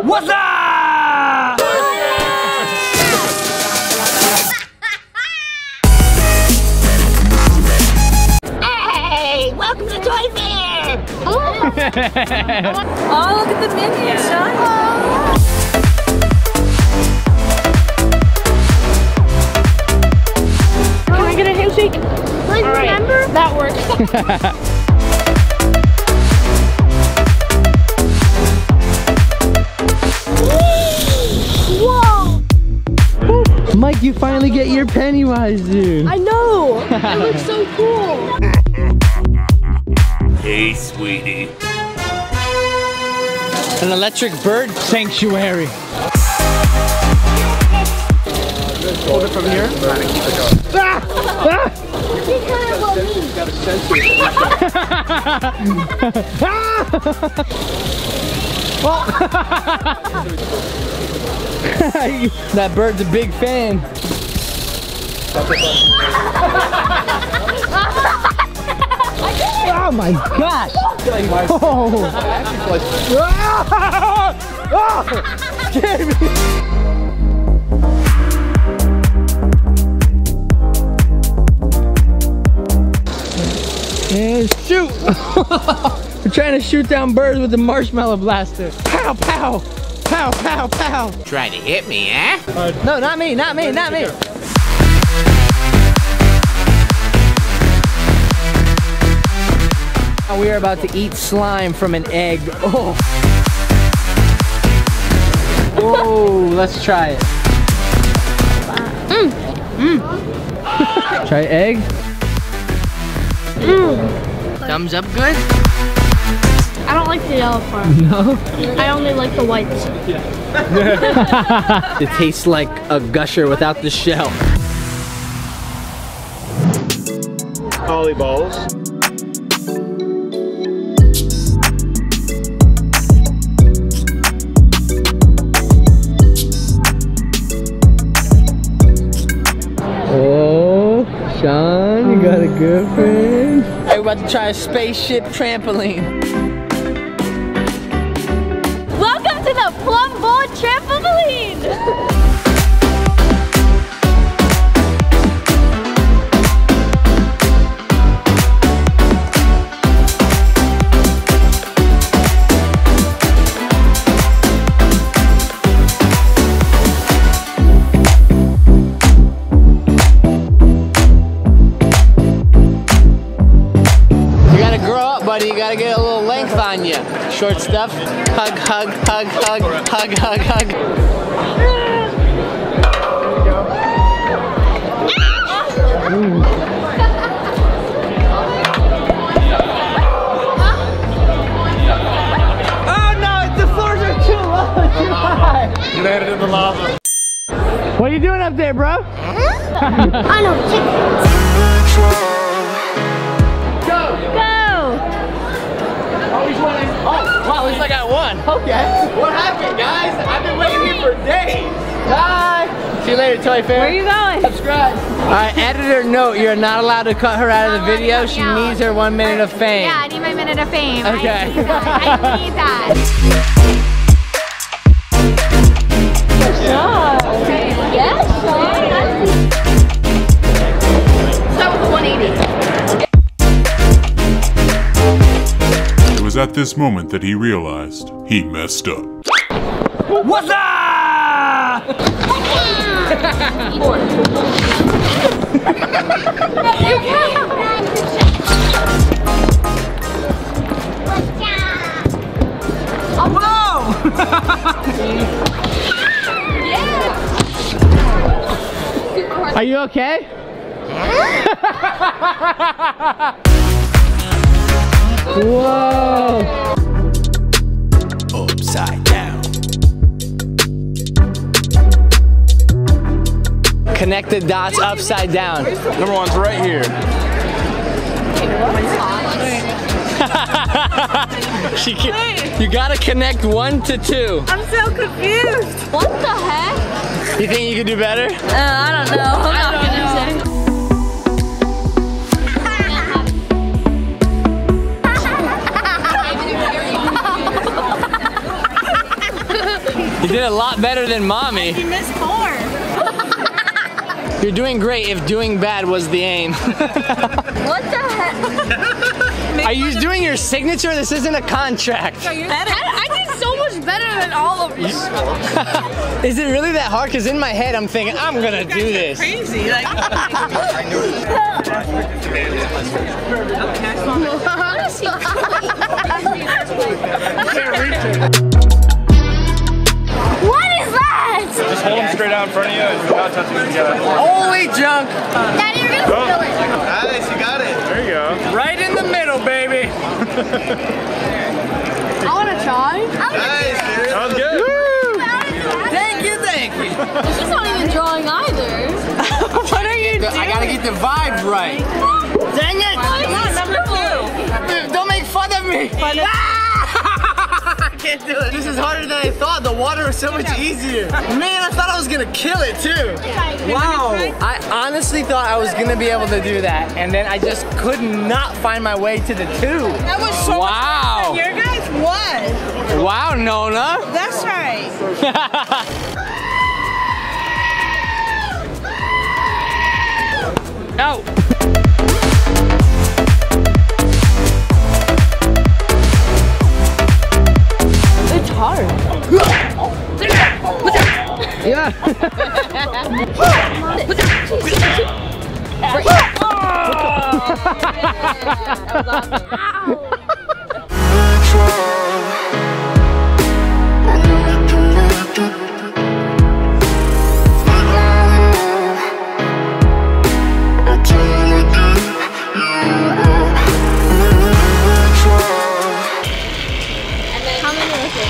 What's up? Hey, welcome to Toy Fair. Oh, look at the minions, Sean. Shake. Please all remember, right. That works. Whoa! Mike, you finally get your Pennywise, dude. I know. It looks so cool. Hey, sweetie. An electric bird sanctuary. Hold it from here. That bird's a big fan. Oh my gosh! Oh! Scared me! And shoot! We're trying to shoot down birds with the marshmallow blaster. Pow, pow, pow, pow, pow. Try to hit me, eh? No, not me, not me, not me. We are about to eat slime from an egg. Oh. Whoa, let's try it. Mm. Mm. Try egg. Mm. Thumbs up good? I don't like the yellow part. No? I only like the whites. It tastes like a gusher without the shell. Ollie balls. Oh, Sean, you got a good friend. We're about to try a spaceship trampoline. Welcome to the plum board trampoline! You gotta get a little length on you. Short stuff. Hug, hug, hug, hug, hug, hug, hug. Oh no, the floors are too low, too high. You landed in the lava. What are you doing up there, bro? I know chicken. Oh, wow, at least I got one. Okay. What happened, guys? I've been waiting here for days. Bye. See you later, Toy Fair. Where are you going? Subscribe. All right, editor note, you're not allowed to cut her out of the video. She needs her 1 minute of fame. Yeah, I need my minute of fame. Okay. I need that. I need that. Sean. Okay. Yes, Sean. That was 180. It was at this moment that he realized he messed up. What's up? Whoa! Are you okay? Whoa! Upside down. Connect the dots upside down. Number one's right here. She can, you gotta connect 1 to 2. I'm so confused. What the heck? You think you could do better? I don't know. I'm not gonna say. You did a lot better than mommy. You missed 4. You're doing great if doing bad was the aim. What the heck? Are you doing your signature? This isn't a contract. Are you better? I did so much better than all of you. Is it really that hard? Because in my head I'm thinking, I'm going to do this. Crazy. Like, I knew it. What is that? Just hold them straight out in front of you and without touching them together. Holy junk! Daddy, you're gonna spill it. Nice, you got it. There you go. Right in the middle, baby. I wanna try. Nice, dude. Sounds good. Woo! Thank you, thank you. She's not even drawing either. What are you doing? I gotta get the vibe right. Dang it! Come on, number 2. Don't make fun of me. I can't do it. This is harder than I thought. The water is so much easier. Man, I thought I was gonna kill it too. Wow. I honestly thought I was gonna be able to do that, and then I just could not find my way to the 2. That was so much harder than your guys won. Wow, Nona. That's right. Out. Hard. Yeah.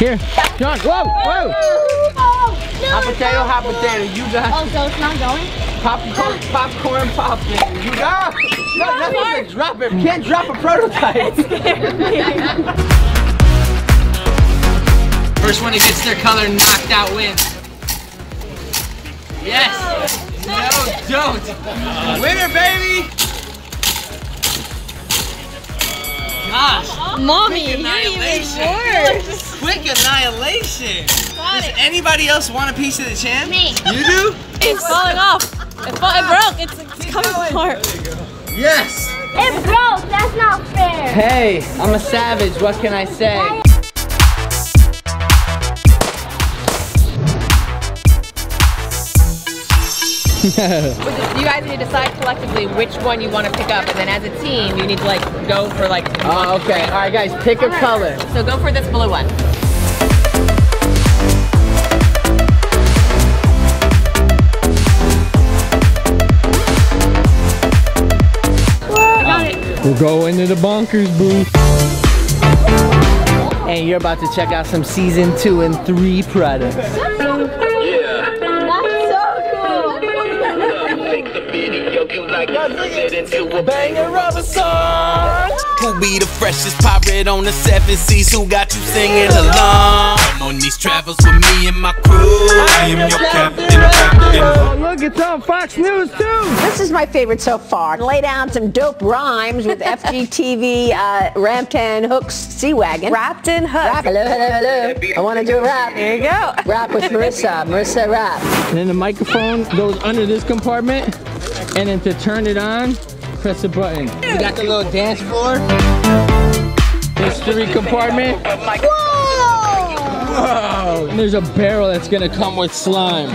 Here, John, whoa, whoa! Oh, no, hot potato, hot potato, you got it. Oh, so it's not going? Popcorn, popcorn, popcorn, you got it. No, that's what I said, drop it. You can't drop a prototype. First one who gets their color knocked out wins. Yes! No, don't! Winner, baby! Gosh, mommy, quick annihilation! Quick annihilation! Does anybody else want a piece of the champ? Me. You do? It's falling off. It broke. It's coming apart. Yes. It broke. That's not fair. Hey, I'm a savage. What can I say? You guys need to decide collectively which one you want to pick up, and then as a team, you need to like go for like. Oh, okay. All right, guys, pick a color. So go for this blue one. I got it. We'll go into the bonkers booth, and you're about to check out some season 2 and 3 products. Who be the freshest pirate on the 7 seas? Who got you singing along? I'm on these travels with me and my crew. I am your captain. Look, it's on Fox News too. This is my favorite so far. Lay down some dope rhymes with FGTV Ramtan Hook's Sea Wagon. Raptin Hook. Rap, hello, hello, hello. I want to do a rap. There you go. Rap with Marissa. Marissa rap. And then the microphone goes under this compartment. And then to turn it on, press the button. You got the little dance floor. There's 3 compartments. Whoa! Whoa! And there's a barrel that's gonna come with slime.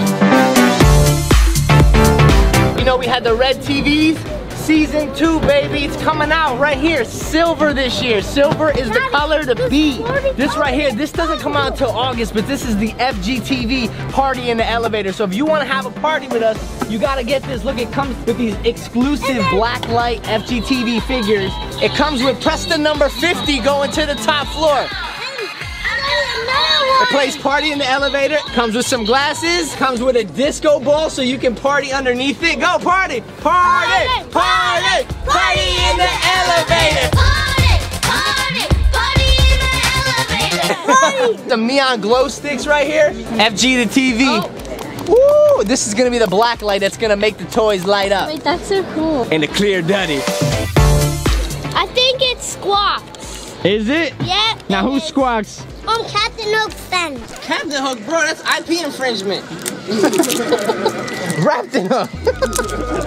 You know, we had the red TVs. Season 2, baby, it's coming out right here. Silver this year. Silver is the color to beat. This right here, this doesn't come out until August, but this is the FGTV party in the elevator. So if you want to have a party with us, you got to get this. Look, it comes with these exclusive black light FGTV figures. It comes with press the number 50 going to the top floor. It plays party in the elevator. Comes with some glasses. Comes with a disco ball so you can party underneath it. Go party! Party! Party! Party, party in the elevator! Party! Party! Party in the elevator! Party. The neon glow sticks right here. FG to TV. Oh. Woo! This is gonna be the black light that's gonna make the toys light up. Wait, that's so cool. And the clear duddy. I think it's Squawks. Is it? Yep. Now who squawks? I'm Captain Captain Hook's friend. Captain Hook, bro, that's IP infringement. Raptor Hook.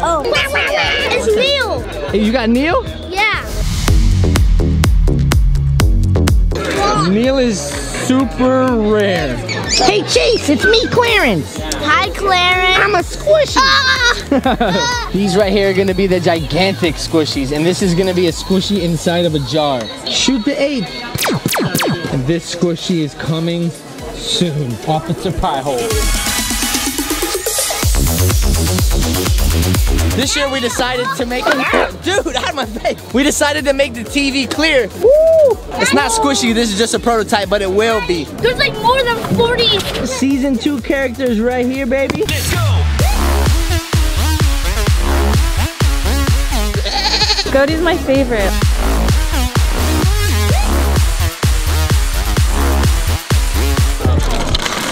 Oh, it's Neil. Hey, you got Neil? Yeah. Neil is super rare. Hey, Chase, it's me, Clarence. Hi, Clarence. I'm a squishy. These right here are gonna be the gigantic squishies, and this is gonna be a squishy inside of a jar. Shoot the aid. And this squishy is coming soon. Officer Piehole. This year we decided to make dude, out of my face. We decided to make the TV clear. Woo! It's not squishy, this is just a prototype, but it will be. There's like more than 40 season 2 characters right here, baby. Let's go! Cody's my favorite.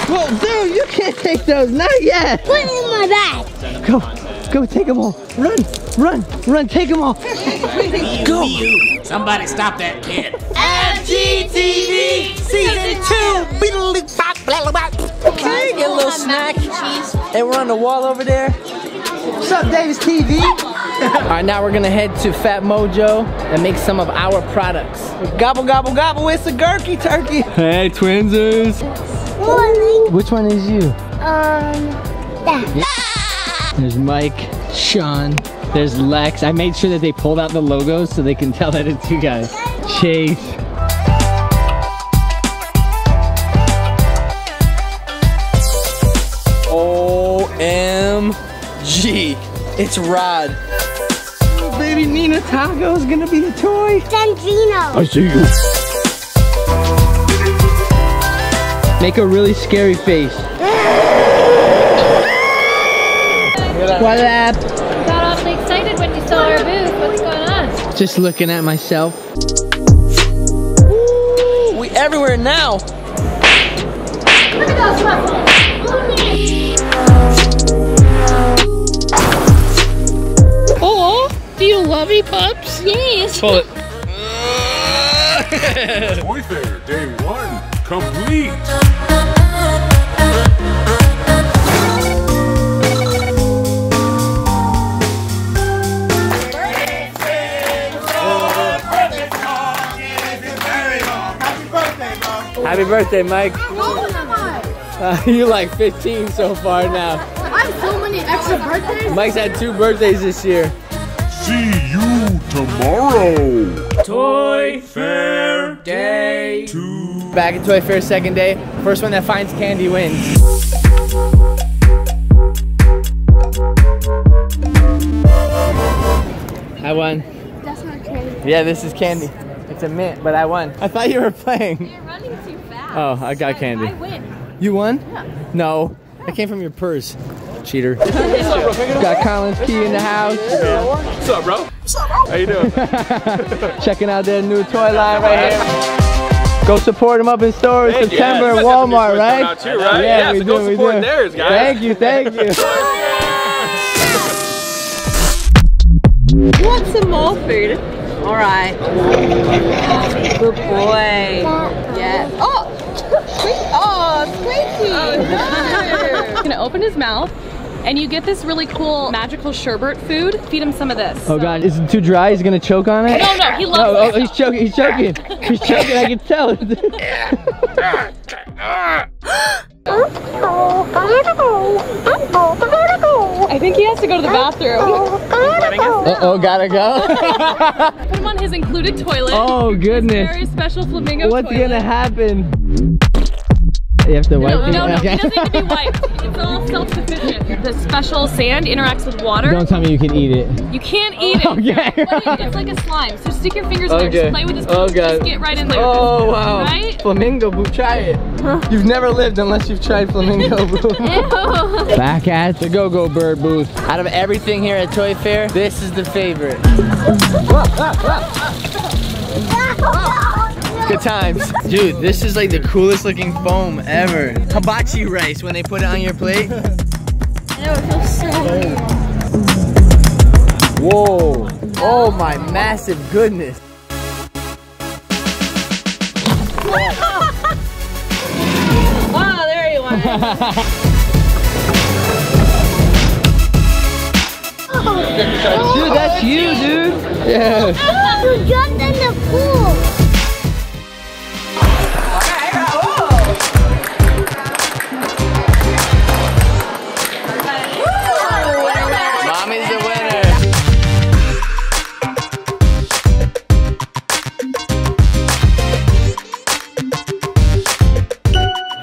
Whoa, dude, you can't take those, not yet. Put them in my bag. Go, take them all. Run, take them all. Go. Somebody stop that kid. FGTV Season 2. Can I get a little snack? Hey, we're on the wall over there. What's up, Davis TV? All right, now we're gonna head to Fat Mojo and make some of our products. Gobble, gobble, gobble, it's a gherky turkey. Hey, twinsies. Morning. Which one is you? That. There's Mike, Sean, there's Lex. I made sure that they pulled out the logos so they can tell that it's you guys. Chase. OMG, it's Rod. Oh, baby Nina Taco is gonna be a toy. Sandino. I see you. Make a really scary face. What up? Got awfully excited when you saw our booth. What's going on? Just looking at myself. Ooh, we everywhere now. Look at those ruffles. Oh, do you love me, pups? Yes. Pull it. Toy Fair Day 1 complete. Happy birthday, Mike. You're like 15 so far now. I have so many extra birthdays. Mike's had 2 birthdays this year. See you tomorrow. Toy Fair Day 2. Back at Toy Fair 2nd day. First one that finds candy wins. I won. That's not candy. Yeah, this is candy. It's a mint, but I won. I thought you were playing. You're running too fast. Oh, I got candy. I win. You won? Yeah. No. I came from your purse. Cheater. What's up, bro? Got Colin's key in the house. What's up, bro? What's up, bro? How you doing? Checking out their new toy line right here. Go support them up in stores September at Walmart, right? Too, right? Yeah, so go support theirs, guys. Thank you. Want some more food? All right. Good boy. Yeah. Oh, squeaky. Oh, no. He's gonna open his mouth. And you get this really cool magical sherbet food. Feed him some of this. Oh God, is it too dry? He's gonna choke on it? No, he loves it. Oh, he's choking, I can tell. I think he has to go to the bathroom. Uh-oh, gotta go. Put him on his included toilet. Oh goodness. His very special flamingo toilet. What's gonna happen? You have to wipe it. No, it doesn't need to be wiped. It's all self-sufficient. The special sand interacts with water. Don't tell me you can eat it. You can't eat it. Okay. It's like a slime. So stick your fingers in there. Just play with this. Just get right in there. Oh, wow. Right? Flamingo Booth. Try it. Huh? You've never lived unless you've tried Flamingo Booth. Back at the Go Go Bird Booth. Out of everything here at Toy Fair, this is the favorite. Good times. Dude, this is like the coolest looking foam ever. Hibachi rice when they put it on your plate. I know, it feels so good. Whoa. Oh my massive goodness. Dude, that's you, dude. Yeah. You jumped in the pool. Mommy's the winner.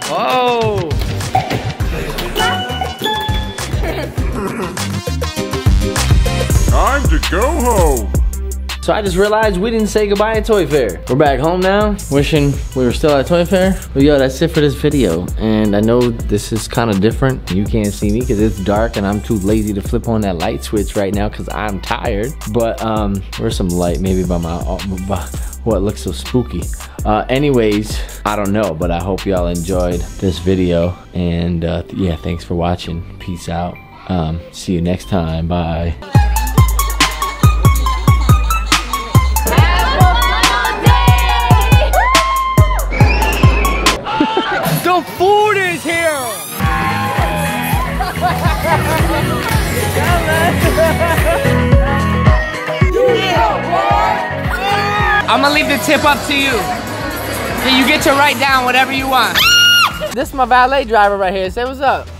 Whoa. Time to go home. So I just realized we didn't say goodbye at Toy Fair. We're back home now, wishing we were still at Toy Fair. But yo, that's it for this video. And I know this is kind of different. You can't see me because it's dark and I'm too lazy to flip on that light switch right now because I'm tired. But there's some light maybe by my, what looks so spooky. Anyways, I don't know, but I hope y'all enjoyed this video. And yeah, thanks for watching. Peace out. See you next time. Bye. The food is here! I'm gonna leave the tip up to you. So you get to write down whatever you want. This is my valet driver right here. Say what's up.